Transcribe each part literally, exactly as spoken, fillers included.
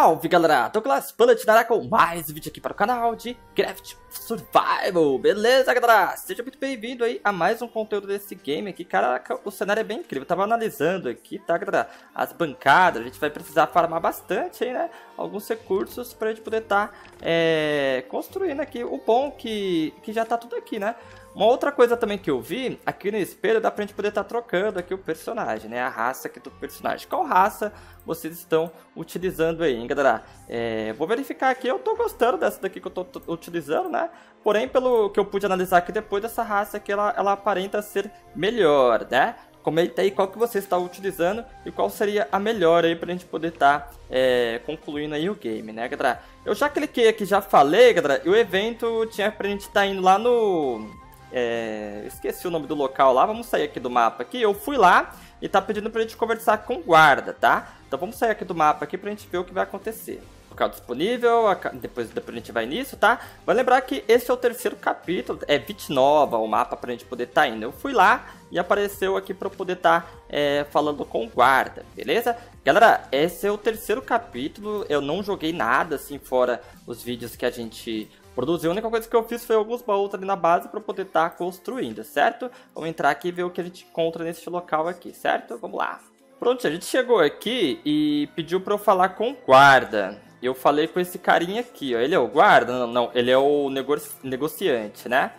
Salve galera, tô claspando a com mais um vídeo aqui para o canal de Craft of Survival, beleza galera? Seja muito bem-vindo aí a mais um conteúdo desse game aqui, caraca, o cenário é bem incrível, eu tava analisando aqui, tá galera, as bancadas, a gente vai precisar farmar bastante aí, né, alguns recursos pra gente poder estar tá, é, construindo aqui, o bom que, que já tá tudo aqui, né? Uma outra coisa também que eu vi, aqui no espelho dá pra gente poder estar tá trocando aqui o personagem, né? A raça aqui do personagem. Qual raça vocês estão utilizando aí, hein, galera? É, vou verificar aqui, eu tô gostando dessa daqui que eu tô, tô utilizando, né? Porém, pelo que eu pude analisar aqui depois, essa raça aqui, ela, ela aparenta ser melhor, né? Comenta aí qual que você está utilizando e qual seria a melhor aí pra gente poder estar tá, é, concluindo aí o game, né, galera? Eu já cliquei aqui, já falei, galera, e o evento tinha pra gente estar tá indo lá no... É, esqueci o nome do local lá, vamos sair aqui do mapa aqui, eu fui lá e tá pedindo pra gente conversar com o guarda, tá? Então vamos sair aqui do mapa aqui pra gente ver o que vai acontecer. Local disponível, depois, depois a gente vai nisso, tá? Vai lembrar que esse é o terceiro capítulo, é Vitnova, o mapa pra gente poder tá indo. Eu fui lá e apareceu aqui pra eu poder tá é, falando com o guarda, beleza? Galera, esse é o terceiro capítulo, eu não joguei nada assim fora os vídeos que a gente... produzir. A única coisa que eu fiz foi alguns baús ali na base para poder estar tá construindo, certo? Vamos entrar aqui e ver o que a gente encontra nesse local aqui, certo? Vamos lá. Pronto, a gente chegou aqui e pediu para eu falar com o guarda. Eu falei com esse carinha aqui, ó. Ele é o guarda? Não, não. Ele é o nego negociante, né?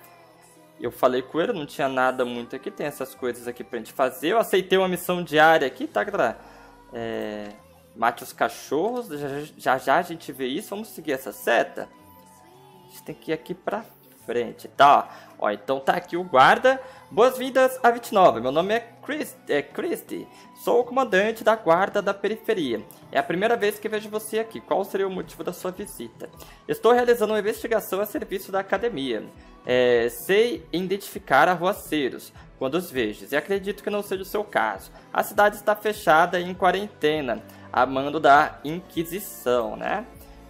Eu falei com ele, não tinha nada muito aqui. Tem essas coisas aqui pra gente fazer. Eu aceitei uma missão diária aqui, tá, galera? É... Mate os cachorros. Já, já já a gente vê isso. Vamos seguir essa seta. A gente tem que ir aqui pra frente, tá? Ó, então tá aqui o guarda. Boas-vindas a Vitnova. Meu nome é, Christ, é Christie. Sou o comandante da guarda da periferia. É a primeira vez que vejo você aqui. Qual seria o motivo da sua visita? Estou realizando uma investigação a serviço da academia. É, sei identificar arruaceiros quando os vejo, e acredito que não seja o seu caso. A cidade está fechada em quarentena, a mando da Inquisição, né?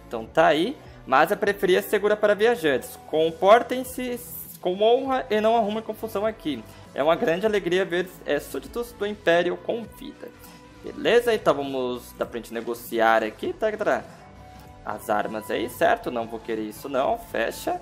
Então tá aí. Mas a periferia é segura para viajantes. Comportem-se com honra e não arrumem confusão aqui. É uma grande alegria ver é, súditos do Império com vida. Beleza? Então vamos... Dá pra gente negociar aqui, tá, galera? As armas aí, certo? Não vou querer isso não. Fecha.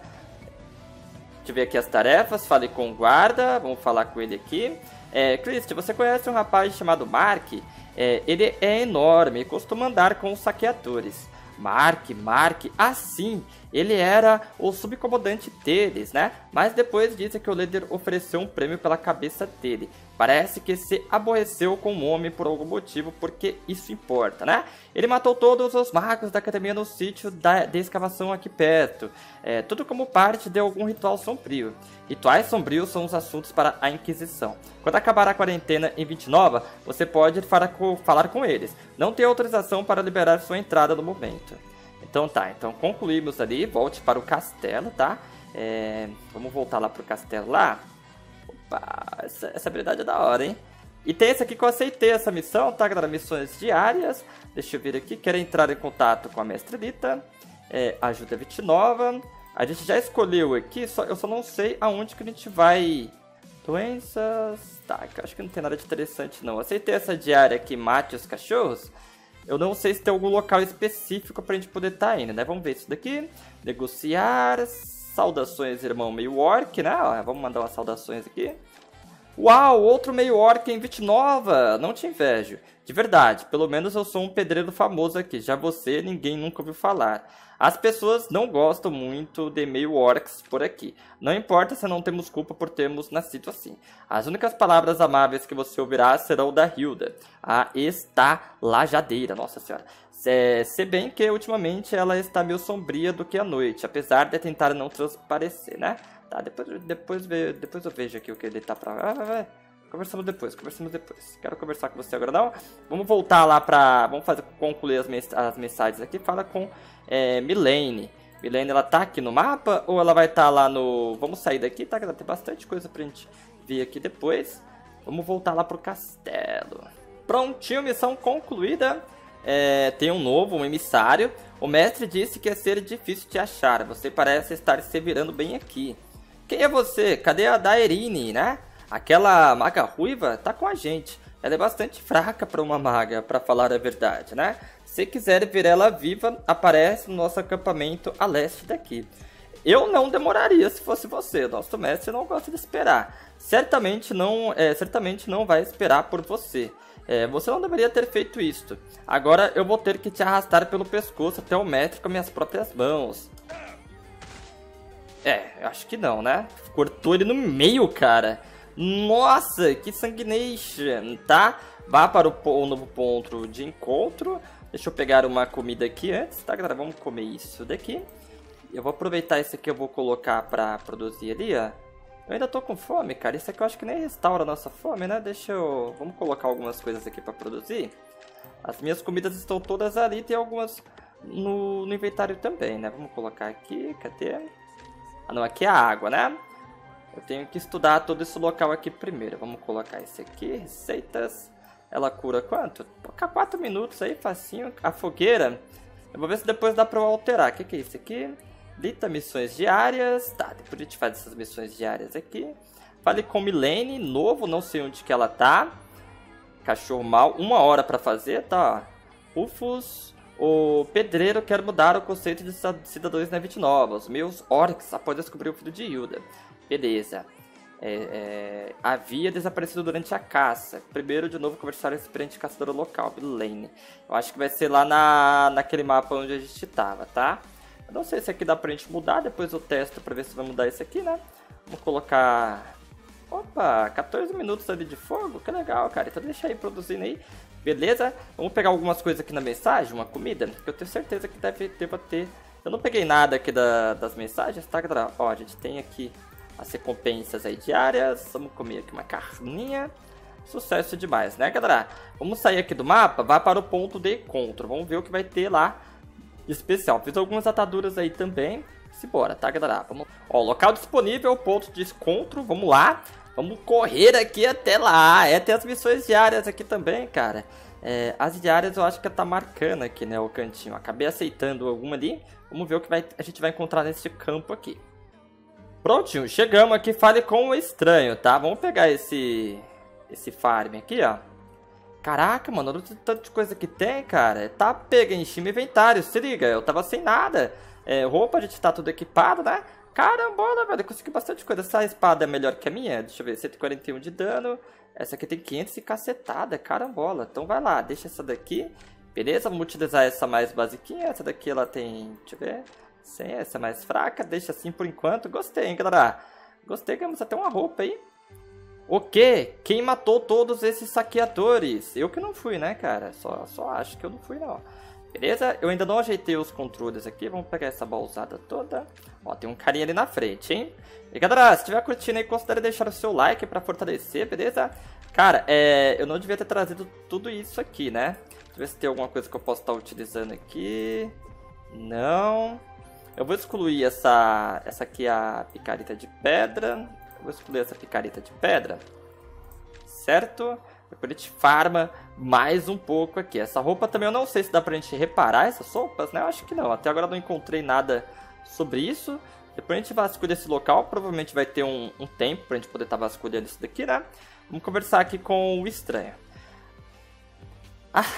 Deixa eu ver aqui as tarefas. Fale com o guarda. Vamos falar com ele aqui. É, Christie, você conhece um rapaz chamado Mark? É, ele é enorme e costuma andar com os saqueadores. Mark, Mark, assim, ah, ele era o subcomandante deles, né? Mas depois dizem que o líder ofereceu um prêmio pela cabeça dele. Parece que se aborreceu com o homem por algum motivo, porque isso importa, né? Ele matou todos os magos da academia no sítio da, da escavação aqui perto. É, tudo como parte de algum ritual sombrio. Rituais sombrios são os assuntos para a Inquisição. Quando acabar a quarentena em Vitnova, você pode falar com eles. Não tem autorização para liberar sua entrada no momento. Então tá, então concluímos ali, volte para o castelo, tá? É, vamos voltar lá pro castelo lá. Opa, essa, essa habilidade é da hora, hein? E tem esse aqui que eu aceitei essa missão, tá, galera? Missões diárias. Deixa eu ver aqui, quero entrar em contato com a mestre Lita. É, ajuda a Vitnova. A gente já escolheu aqui, só, eu só não sei aonde que a gente vai... Doenças... Tá, eu acho que não tem nada de interessante não. Aceitei essa diária aqui, mate os cachorros. Eu não sei se tem algum local específico pra gente poder estar tá indo, né? Vamos ver isso daqui. Negociar. Saudações, irmão meio-orc, né? Ó, vamos mandar umas saudações aqui. Uau, outro meio-orc em Vitnova! Não te invejo. De verdade, pelo menos eu sou um pedreiro famoso aqui. Já você, ninguém nunca ouviu falar. As pessoas não gostam muito de meio-orcs por aqui. Não importa se não temos culpa por termos nascido assim. As únicas palavras amáveis que você ouvirá serão da Hilda, a estalajadeira, nossa senhora. É, se bem que ultimamente ela está meio sombria do que à noite, apesar de tentar não transparecer, né? Tá, depois, depois, depois eu vejo aqui o que ele tá pra... Ah, conversamos depois, conversamos depois. Quero conversar com você agora não. Vamos voltar lá pra... Vamos fazer, concluir as, mens as mensagens aqui. Fala com é, Milene. Milene, ela tá aqui no mapa ou ela vai estar tá lá no... Vamos sair daqui, tá? Tem bastante coisa pra gente ver aqui depois. Vamos voltar lá pro castelo. Prontinho, missão concluída. É, tem um novo, um emissário. O mestre disse que ia ser difícil te achar. Você parece estar se virando bem aqui. Quem é você? Cadê a Daerine, né? Aquela maga ruiva tá com a gente. Ela é bastante fraca pra uma maga, pra falar a verdade, né? Se quiser ver ela viva, aparece no nosso acampamento a leste daqui. Eu não demoraria se fosse você. Nosso mestre não gosta de esperar. Certamente não, é, certamente não vai esperar por você. É, você não deveria ter feito isto. Agora eu vou ter que te arrastar pelo pescoço até o mestre com minhas próprias mãos. É, acho que não, né? Cortou ele no meio, cara. Nossa, que sanguination, tá? Vá para o, o novo ponto de encontro. Deixa eu pegar uma comida aqui antes, tá, galera? Vamos comer isso daqui. Eu vou aproveitar esse aqui, eu vou colocar pra produzir ali, ó. Eu ainda tô com fome, cara. Isso aqui eu acho que nem restaura a nossa fome, né? Deixa eu... Vamos colocar algumas coisas aqui pra produzir. As minhas comidas estão todas ali. Tem algumas no, no inventário também, né? Vamos colocar aqui. Cadê? Ah, não. Aqui é a água, né? Eu tenho que estudar todo esse local aqui primeiro. Vamos colocar esse aqui. Receitas. Ela cura quanto? Toca quatro minutos aí, facinho. A fogueira. Eu vou ver se depois dá pra eu alterar. O que, que é isso aqui? Lita missões diárias, tá, depois a gente faz essas missões diárias aqui. Fale com Milene, novo, não sei onde que ela tá. Cachorro mal, uma hora pra fazer, tá. Ufos, o pedreiro quer mudar o conceito de cidadãos na Vitnova. Os meus orcs após descobrir o filho de Yuda. Beleza. É, é, havia desaparecido durante a caça. Primeiro, de novo, conversar com a experiente caçadora local, Blaine. Eu acho que vai ser lá na, naquele mapa onde a gente tava, tá? Não sei se aqui dá pra gente mudar, depois eu testo pra ver se vai mudar isso aqui, né? Vamos colocar... Opa, quatorze minutos ali de fogo, que legal, cara. Então deixa aí produzindo aí, beleza? Vamos pegar algumas coisas aqui na mensagem, uma comida, que eu tenho certeza que deve ter pra ter... Eu não peguei nada aqui da, das mensagens, tá, galera? Ó, a gente tem aqui as recompensas aí diárias, vamos comer aqui uma carninha... Sucesso demais, né, galera? Vamos sair aqui do mapa, vai para o ponto de encontro, vamos ver o que vai ter lá... Especial, fiz algumas ataduras aí também. Simbora, tá, galera? Vamos... Ó, local disponível, ponto de encontro. Vamos lá, vamos correr aqui até lá. É, tem as missões diárias aqui também, cara. É, as diárias eu acho que tá marcando aqui, né, o cantinho. Acabei aceitando alguma ali. Vamos ver o que vai... a gente vai encontrar nesse campo aqui. Prontinho, chegamos aqui. Fale com o estranho, tá? Vamos pegar esse... Esse farm aqui, ó. Caraca, mano, olha o tanto de coisa que tem, cara. Tá pega, enchi meu inventário, se liga. Eu tava sem nada. É, roupa, a gente tá tudo equipado, né? Carambola, velho, eu consegui bastante coisa. Essa espada é melhor que a minha. Deixa eu ver, cento e quarenta e um de dano. Essa aqui tem quinhentos e cacetada, carambola. Então vai lá, deixa essa daqui. Beleza, vamos utilizar essa mais basiquinha. Essa daqui ela tem, deixa eu ver, cem, essa é mais fraca, deixa assim por enquanto. Gostei, hein, galera? Gostei, ganhamos até uma roupa aí. O quê? Quem matou todos esses saqueadores? Eu que não fui, né, cara? Só, só acho que eu não fui, não. Beleza? Eu ainda não ajeitei os controles aqui. Vamos pegar essa balsada toda. Ó, tem um carinha ali na frente, hein? E, galera, se estiver curtindo aí, considere deixar o seu like pra fortalecer, beleza? Cara, é... eu não devia ter trazido tudo isso aqui, né? Deixa eu ver se tem alguma coisa que eu posso estar utilizando aqui. Não. Eu vou excluir essa... Essa aqui é a picareta de pedra. Vou escolher essa picareta de pedra, certo? Depois a gente farma mais um pouco aqui. Essa roupa também eu não sei se dá pra gente reparar essas roupas, né? Eu acho que não. Até agora eu não encontrei nada sobre isso. Depois a gente vasculha esse local. Provavelmente vai ter um, um tempo pra gente poder estar tá vasculhando isso daqui, né? Vamos conversar aqui com o estranho. Ah,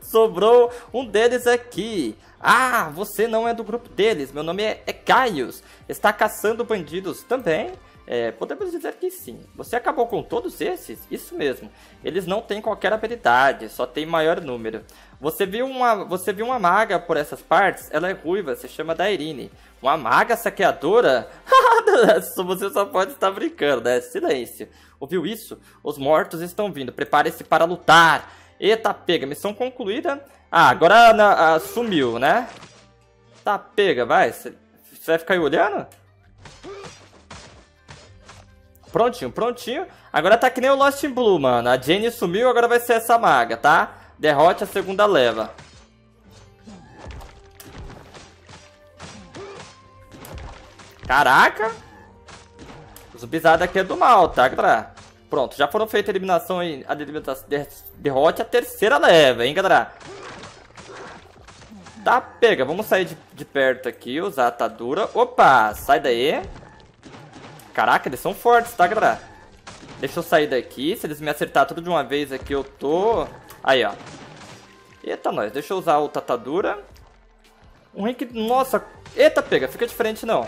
sobrou um deles aqui. Ah, você não é do grupo deles. Meu nome é, é Gaius. Está caçando bandidos também. É, podemos dizer que sim. Você acabou com todos esses? Isso mesmo. Eles não têm qualquer habilidade, só tem maior número. Você viu uma, você viu uma maga por essas partes? Ela é ruiva, se chama Daerine. Uma maga saqueadora? Você só pode estar brincando, né? Silêncio. Ouviu isso? Os mortos estão vindo. Prepare-se para lutar. Eita, pega. Missão concluída. Ah, agora na, a, sumiu, né? Tá, pega, vai. Você vai ficar aí olhando? Prontinho, prontinho. Agora tá que nem o Lost in Blue, mano. A Jenny sumiu, agora vai ser essa maga, tá? Derrote a segunda leva. Caraca! Os zumbizada aqui é do mal, tá, galera? Pronto, já foram feitas a eliminação aí. A derrote a terceira leva, hein, galera? Tá, pega. Vamos sair de, de perto aqui, usar a atadura. Opa, sai daí. Caraca, eles são fortes, tá, galera? Deixa eu sair daqui. Se eles me acertar tudo de uma vez aqui, eu tô... Aí, ó. Eita, nós. Deixa eu usar o Tatadura. Um rank... Nossa. Eita, pega. Fica diferente, não.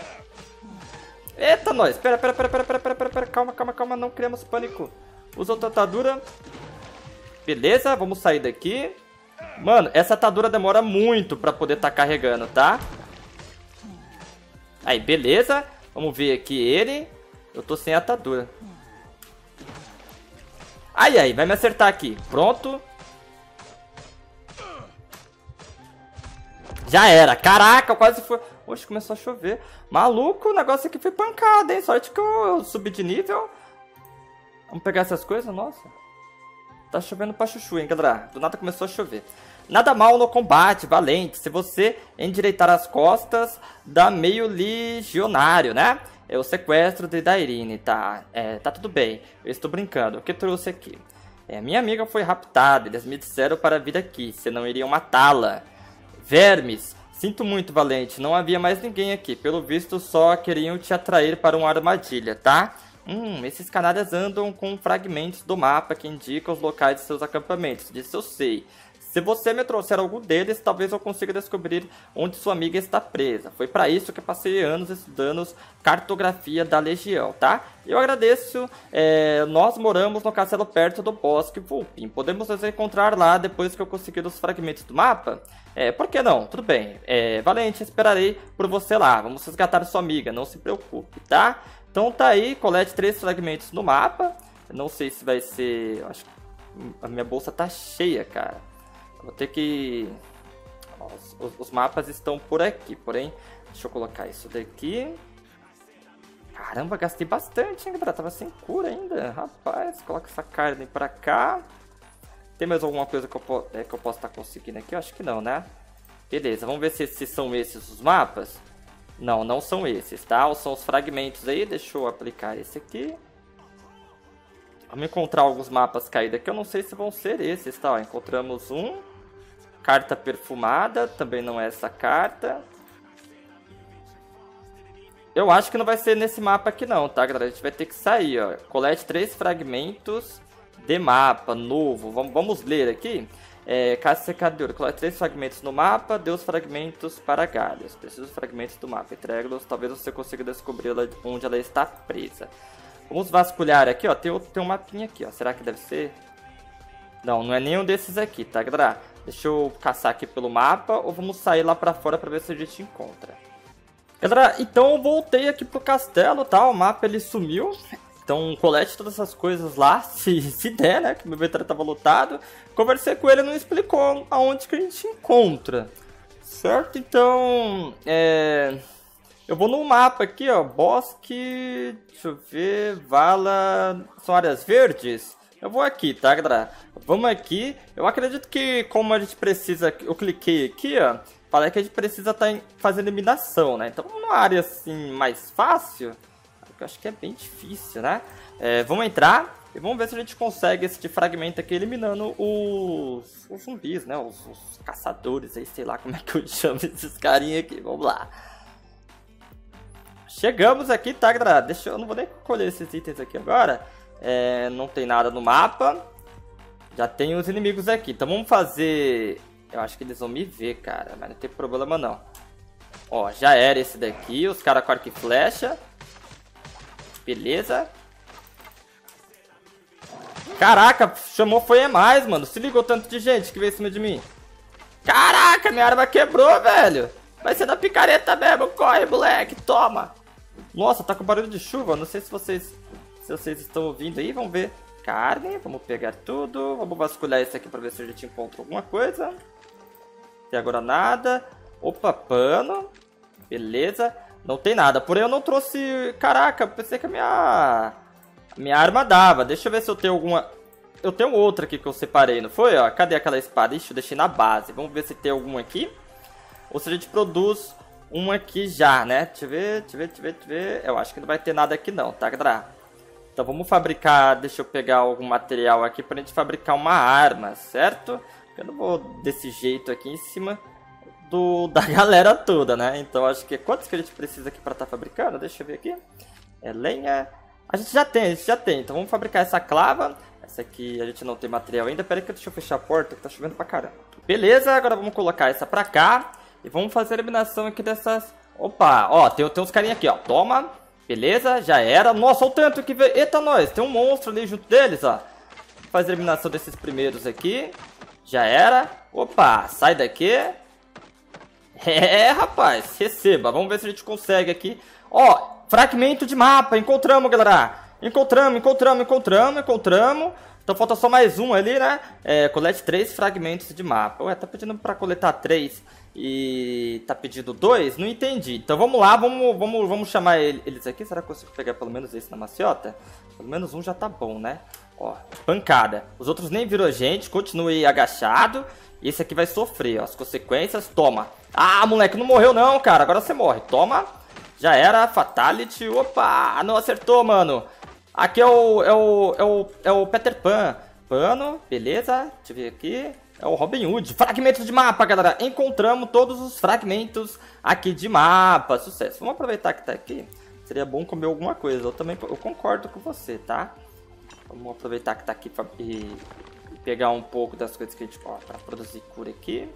Eita, nós. Pera, pera, pera, pera, pera, pera, pera, pera. Calma, calma, calma. Não criamos pânico. Usa o Tatadura. Beleza. Vamos sair daqui. Mano, essa Tatadura demora muito pra poder tá carregando, tá? Aí, beleza. Vamos ver aqui ele. Eu tô sem atadura. Ai, ai, vai me acertar aqui. Pronto. Já era. Caraca, quase foi... Oxe, começou a chover. Maluco, o negócio aqui foi pancada, hein? Sorte que eu, eu subi de nível. Vamos pegar essas coisas? Nossa. Tá chovendo pra chuchu, hein, galera? Do nada começou a chover. Nada mal no combate, valente. Se você endireitar as costas, dá meio legionário, né? É o sequestro de Daerine, tá? É, tá tudo bem, eu estou brincando. O que trouxe aqui? É, minha amiga foi raptada, eles me disseram para vir aqui, senão iriam matá-la. Vermes, sinto muito, valente, não havia mais ninguém aqui. Pelo visto, só queriam te atrair para uma armadilha, tá? Hum, esses canalhas andam com fragmentos do mapa que indicam os locais de seus acampamentos, disso eu sei. Se você me trouxer algum deles, talvez eu consiga descobrir onde sua amiga está presa. Foi para isso que passei anos estudando cartografia da Legião, tá? Eu agradeço. É, nós moramos no castelo perto do Bosque Vulpim. Podemos nos encontrar lá depois que eu conseguir os fragmentos do mapa? É, por que não? Tudo bem. É, Valente, esperarei por você lá. Vamos resgatar sua amiga, não se preocupe, tá? Então tá aí, colete três fragmentos no mapa. Eu não sei se vai ser... Acho que a minha bolsa tá cheia, cara. Vou ter que... Os, os, os mapas estão por aqui, porém... Deixa eu colocar isso daqui. Caramba, gastei bastante, hein, galera? Tava sem cura ainda. Rapaz, coloca essa carne pra cá. Tem mais alguma coisa que eu, é, que eu posso estar tá conseguindo aqui? Eu acho que não, né? Beleza, vamos ver se, se são esses os mapas. Não, não são esses, tá? São os fragmentos aí. Deixa eu aplicar esse aqui. Vamos encontrar alguns mapas caídos aqui. Eu não sei se vão ser esses, tá? Ó, encontramos um... Carta perfumada, também não é essa carta. Eu acho que não vai ser nesse mapa aqui não, tá, galera? A gente vai ter que sair, ó. Colete três fragmentos de mapa novo. Vamos, vamos ler aqui. É, caça secadora. Colete três fragmentos no mapa, dê os fragmentos para Gaius. Preciso dos fragmentos do mapa. Entrega-os, talvez você consiga descobrir onde ela está presa. Vamos vasculhar aqui, ó. Tem, tem um mapinha aqui, ó. Será que deve ser? Não, não é nenhum desses aqui, tá, galera? Deixa eu caçar aqui pelo mapa ou vamos sair lá pra fora pra ver se a gente encontra. Galera, então eu voltei aqui pro castelo, tá? O mapa, ele sumiu. Então colete todas essas coisas lá, se, se der, né? Que meu inventário tava lotado. Conversei com ele e não explicou aonde que a gente encontra. Certo? Então, é... eu vou no mapa aqui, ó. Bosque... Deixa eu ver... Vala... São áreas verdes? Eu vou aqui, tá, galera? Vamos aqui. Eu acredito que como a gente precisa... Eu cliquei aqui, ó. Falei que a gente precisa estar fazendo eliminação, né? Então vamos numa área, assim, mais fácil. Eu acho que é bem difícil, né? É, vamos entrar e vamos ver se a gente consegue esse de fragmento aqui eliminando os, os zumbis, né? Os, os caçadores aí, sei lá como é que eu chamo esses carinha aqui. Vamos lá. Chegamos aqui, tá, galera? Deixa eu... eu não vou nem colher esses itens aqui agora. É, não tem nada no mapa. Já tem os inimigos aqui. Então vamos fazer... Eu acho que eles vão me ver, cara. Mas não tem problema, não. Ó, já era esse daqui. Os caras com arco e flecha. Beleza. Caraca, chamou foi mais, mano. Se ligou tanto de gente que veio em cima de mim. Caraca, minha arma quebrou, velho. Vai ser da picareta mesmo. Corre, moleque. Toma. Nossa, tá com barulho de chuva. Não sei se vocês... Se vocês estão ouvindo aí, vamos ver. Carne, vamos pegar tudo. Vamos vasculhar isso aqui pra ver se a gente encontra alguma coisa. Até agora nada. Opa, pano. Beleza. Não tem nada. Porém eu não trouxe... Caraca, pensei que a minha... A minha arma dava. Deixa eu ver se eu tenho alguma... Eu tenho outra aqui que eu separei, não foi? Ó, cadê aquela espada? Ixi, eu deixei na base. Vamos ver se tem alguma aqui. Ou se a gente produz uma aqui já, né? Deixa eu ver, deixa eu ver, deixa eu ver, deixa eu ver. Eu acho que não vai ter nada aqui não, tá, galera? Então vamos fabricar, deixa eu pegar algum material aqui pra gente fabricar uma arma, certo? Eu não vou desse jeito aqui em cima do, da galera toda, né? Então acho que quantos que a gente precisa aqui pra estar tá fabricando? Deixa eu ver aqui. É lenha. A gente já tem, a gente já tem. Então vamos fabricar essa clava. Essa aqui a gente não tem material ainda. Pera aí que deixa eu fechar a porta, que tá chovendo pra caramba. Beleza, agora vamos colocar essa pra cá. E vamos fazer a eliminação aqui dessas... Opa, ó, tem, tem uns carinha aqui, ó. Toma, beleza, já era. Nossa, olha o tanto que veio. Eita, nós, tem um monstro ali junto deles, ó. Faz a eliminação desses primeiros aqui. Já era. Opa, sai daqui. É, rapaz, receba. Vamos ver se a gente consegue aqui. Ó, fragmento de mapa. Encontramos, galera. Encontramos, encontramos, encontramos, encontramos. Então falta só mais um ali, né? É, colete três fragmentos de mapa. Ué, tá pedindo pra coletar três e tá pedindo dois? Não entendi. Então vamos lá, vamos, vamos, vamos chamar eles aqui. Será que eu consigo pegar pelo menos esse na maciota? Pelo menos um já tá bom, né? Ó, pancada. Os outros nem virou gente, continue agachado. Esse aqui vai sofrer, ó, as consequências. Toma. Ah, moleque, não morreu não, cara. Agora você morre. Toma. Já era. Fatality. Opa, não acertou, mano. Aqui é o, é o, é o, é o Peter Pan. Pano, beleza. Deixa eu ver aqui. É o Robin Hood. Fragmentos de mapa, galera. Encontramos todos os fragmentos aqui de mapa. Sucesso. Vamos aproveitar que tá aqui. Seria bom comer alguma coisa. Eu também eu concordo com você, tá? Vamos aproveitar que tá aqui e pegar um pouco das coisas que a gente... Ó, pra produzir cura aqui,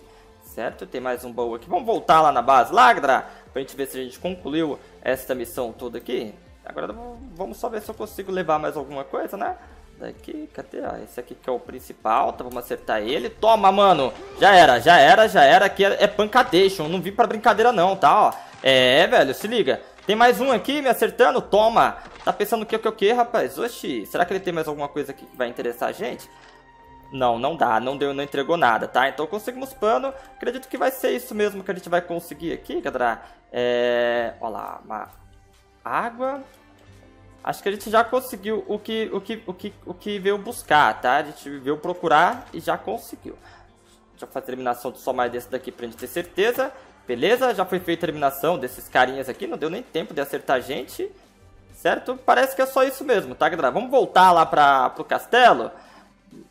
certo? Tem mais um baú aqui. Vamos voltar lá na base, lá, galera, pra gente ver se a gente concluiu essa missão toda aqui. Agora vamos só ver se eu consigo levar mais alguma coisa, né? Daqui, cadê? Ó, esse aqui que é o principal, tá? Vamos acertar ele. Toma, mano! Já era, já era, já era. Aqui é, é pancadation, não vim pra brincadeira não, tá? Ó, é, velho, se liga. Tem mais um aqui me acertando? Toma! Tá pensando o que, o que, o que, rapaz? Oxi, será que ele tem mais alguma coisa aqui que vai interessar a gente? Não, não dá, não deu, não entregou nada, tá? Então conseguimos pano, acredito que vai ser isso mesmo que a gente vai conseguir aqui, galera. É... Olha lá, uma água... Acho que a gente já conseguiu o que, o que, o que, o que veio buscar, tá? A gente veio procurar e já conseguiu. Deixa eu fazer a eliminação de só mais desse daqui pra gente ter certeza. Beleza, já foi feita a eliminação desses carinhas aqui, não deu nem tempo de acertar a gente, certo? Parece que é só isso mesmo, tá, galera? Vamos voltar lá pra, pro castelo?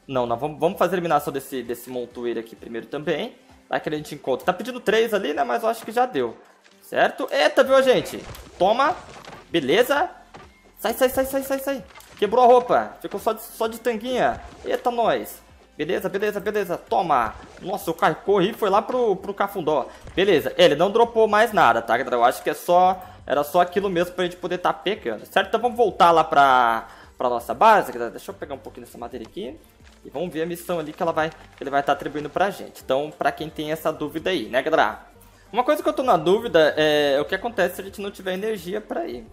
Não, não, vamos, vamos fazer a eliminação desse, desse montoeiro aqui primeiro também, tá? Que a gente encontra. Tá pedindo três ali, né? Mas eu acho que já deu, certo? Eita, viu, gente? Toma, beleza? Sai, sai, sai, sai, sai, sai. Quebrou a roupa, ficou só de, só de tanguinha. Eita, nós. Beleza, beleza, beleza, toma. Nossa, eu corri e foi lá pro, pro cafundó. Beleza, ele não dropou mais nada, tá, galera? Eu acho que é só, era só aquilo mesmo pra gente poder tá pegando, certo? Então vamos voltar lá pra, pra nossa base, galera. Deixa eu pegar um pouquinho dessa madeira aqui. E vamos ver a missão ali que ela vai, que ele vai estar tá atribuindo pra gente. Então, pra quem tem essa dúvida aí, né, galera? Uma coisa que eu tô na dúvida é o que acontece se a gente não tiver energia pra ir.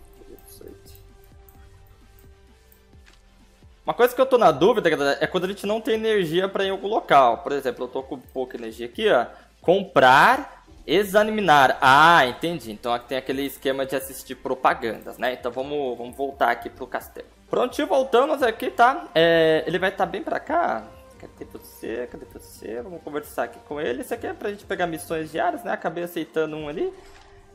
Uma coisa que eu tô na dúvida, galera, é quando a gente não tem energia pra ir em algum local. Por exemplo, eu tô com pouca energia aqui, ó. Comprar, examinar. Ah, entendi. Então aqui tem aquele esquema de assistir propagandas, né? Então vamos, vamos voltar aqui pro castelo. Prontinho, voltamos aqui, tá? É, ele vai estar tá bem pra cá. Cadê você? Cadê você? Vamos conversar aqui com ele. Isso aqui é pra gente pegar missões diárias, né? Acabei aceitando um ali.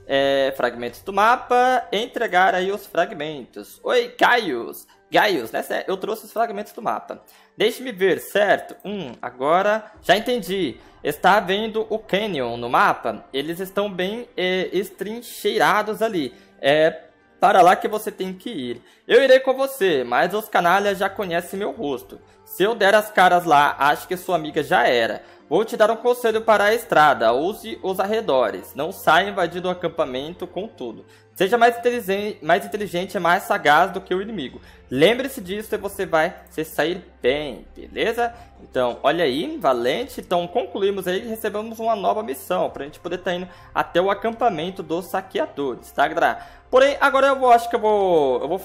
É, fragmentos do mapa. Entregar aí os fragmentos. Oi, Gaius. Gaius, né? Eu trouxe os fragmentos do mapa. Deixe-me ver, certo? Hum, agora já entendi. Está vendo o canyon no mapa? Eles estão bem é, estrincheirados ali. É para lá que você tem que ir. Eu irei com você, mas os canalhas já conhecem meu rosto. Se eu der as caras lá, acho que sua amiga já era. Vou te dar um conselho para a estrada. Use os arredores. Não saia invadindo o acampamento com tudo. Seja mais inteligente, mais inteligente e mais sagaz do que o inimigo. Lembre-se disso e você vai se sair bem, beleza? Então, olha aí, valente. Então, concluímos aí e recebemos uma nova missão pra gente poder estar indo até o acampamento dos saqueadores, tá, galera? Porém, agora eu vou, acho que eu vou... Eu vou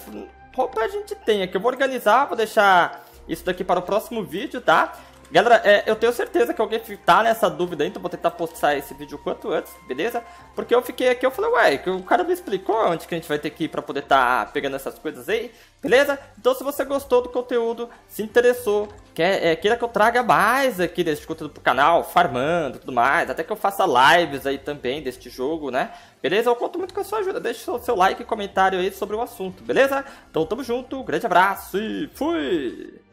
roupa a gente tem aqui. Eu vou organizar, vou deixar isso daqui para o próximo vídeo, tá? Galera, é, eu tenho certeza que alguém tá nessa dúvida aí, então vou tentar postar esse vídeo o quanto antes, beleza? Porque eu fiquei aqui, eu falei, ué, o cara me explicou onde que a gente vai ter que ir pra poder tá pegando essas coisas aí, beleza? Então se você gostou do conteúdo, se interessou, quer, é, queira que eu traga mais aqui desse conteúdo pro canal, farmando e tudo mais, até que eu faça lives aí também deste jogo, né? Beleza? Eu conto muito com a sua ajuda, deixa o seu like e comentário aí sobre o assunto, beleza? Então tamo junto, grande abraço e fui!